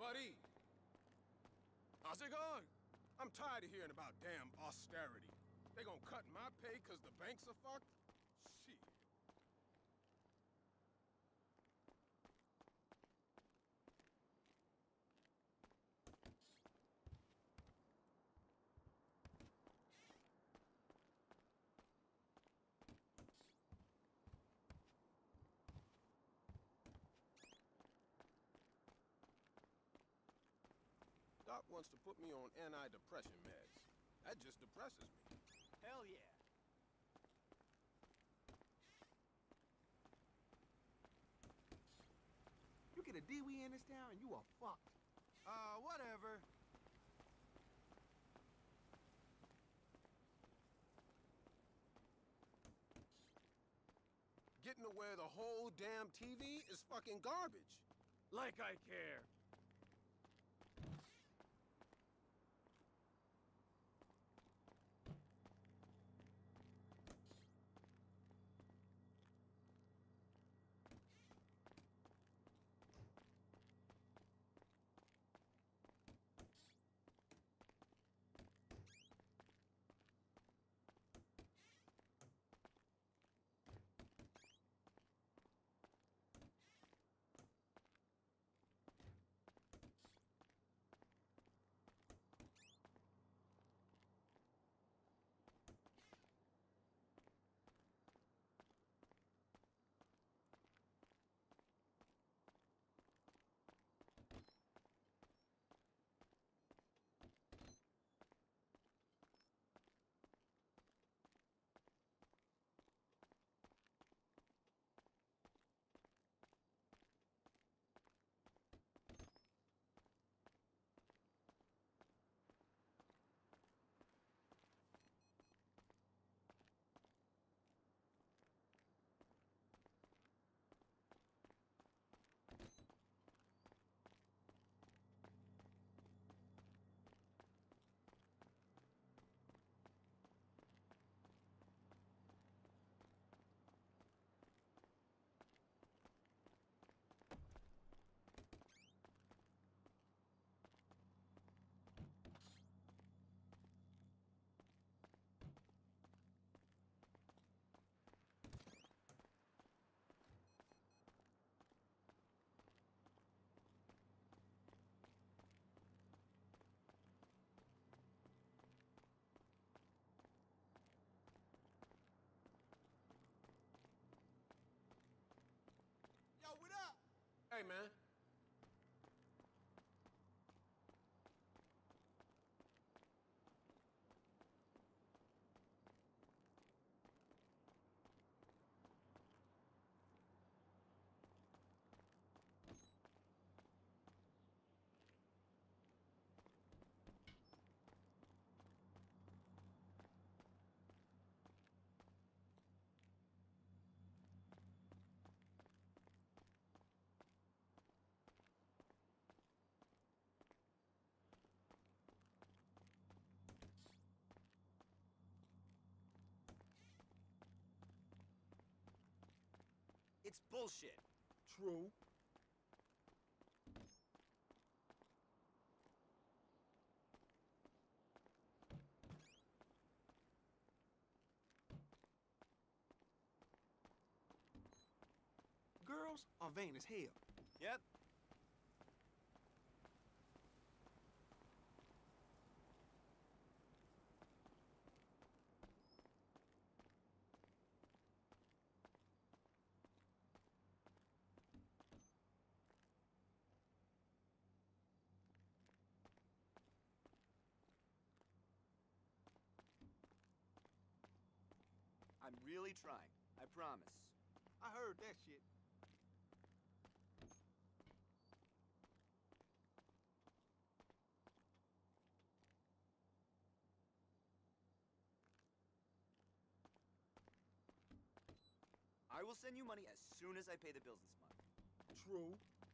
Buddy, how's it going? I'm tired of hearing about damn austerity. They gonna cut my pay because the banks are fucked? Shit. Doc wants to put me on anti-depression meds. That just depresses me. Hell yeah. You get a DWI in this town and you are fucked. Whatever. Getting to where the whole damn TV is fucking garbage. Like I care. What up? Hey, man. It's bullshit. True. Girls are vain as hell. Yep. I'm really trying. I promise. I heard that shit. I will send you money as soon as I pay the bills this month. True.